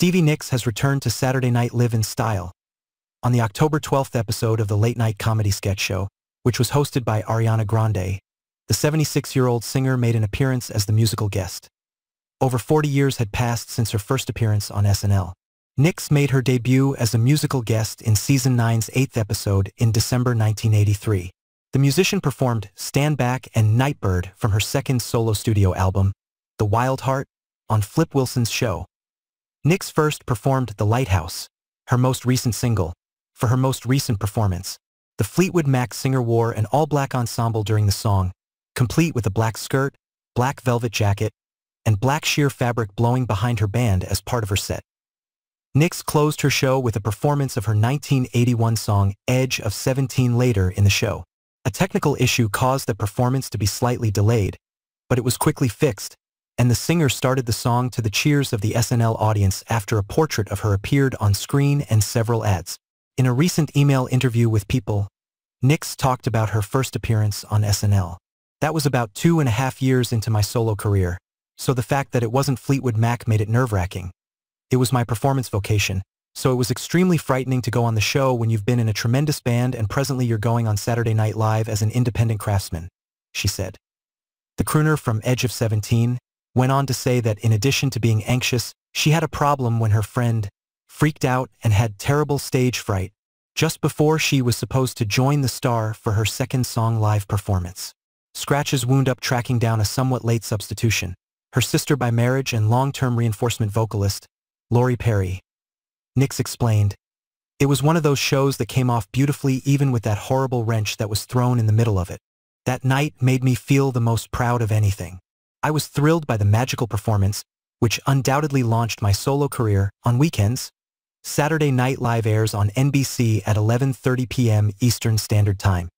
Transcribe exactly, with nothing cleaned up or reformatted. Stevie Nicks has returned to Saturday Night Live in style. On the October twelfth episode of the late-night comedy sketch show, which was hosted by Ariana Grande, the seventy-six-year-old singer made an appearance as the musical guest. Over forty years had passed since her first appearance on S N L. Nicks made her debut as a musical guest in Season nine's eighth episode in December nineteen eighty-three. The musician performed Stand Back and Nightbird from her second solo studio album, The Wild Heart, on Flip Wilson's show. Nicks first performed The Lighthouse, her most recent single. For her most recent performance, the Fleetwood Mac singer wore an all-black ensemble during the song, complete with a black skirt, black velvet jacket, and black sheer fabric blowing behind her band as part of her set. Nicks closed her show with a performance of her nineteen eighty-one song Edge of Seventeen later in the show. A technical issue caused the performance to be slightly delayed, but it was quickly fixed, and the singer started the song to the cheers of the S N L audience after a portrait of her appeared on screen and several ads. In a recent email interview with People, Nicks talked about her first appearance on S N L. That was about two and a half years into my solo career, so the fact that it wasn't Fleetwood Mac made it nerve-wracking. It was my performance vocation, so it was extremely frightening to go on the show when you've been in a tremendous band and presently you're going on Saturday Night Live as an independent craftsman, she said. The crooner from Edge of Seventeen went on to say that in addition to being anxious, she had a problem when her friend freaked out and had terrible stage fright just before she was supposed to join the star for her second song live performance. Scratches wound up tracking down a somewhat late substitution, her sister by marriage and long-term reinforcement vocalist, Lori Perry. Nicks explained, "It was one of those shows that came off beautifully even with that horrible wrench that was thrown in the middle of it. That night made me feel the most proud of anything. I was thrilled by the magical performance, which undoubtedly launched my solo career on weekends." Saturday Night Live airs on N B C at eleven thirty p m Eastern Standard Time.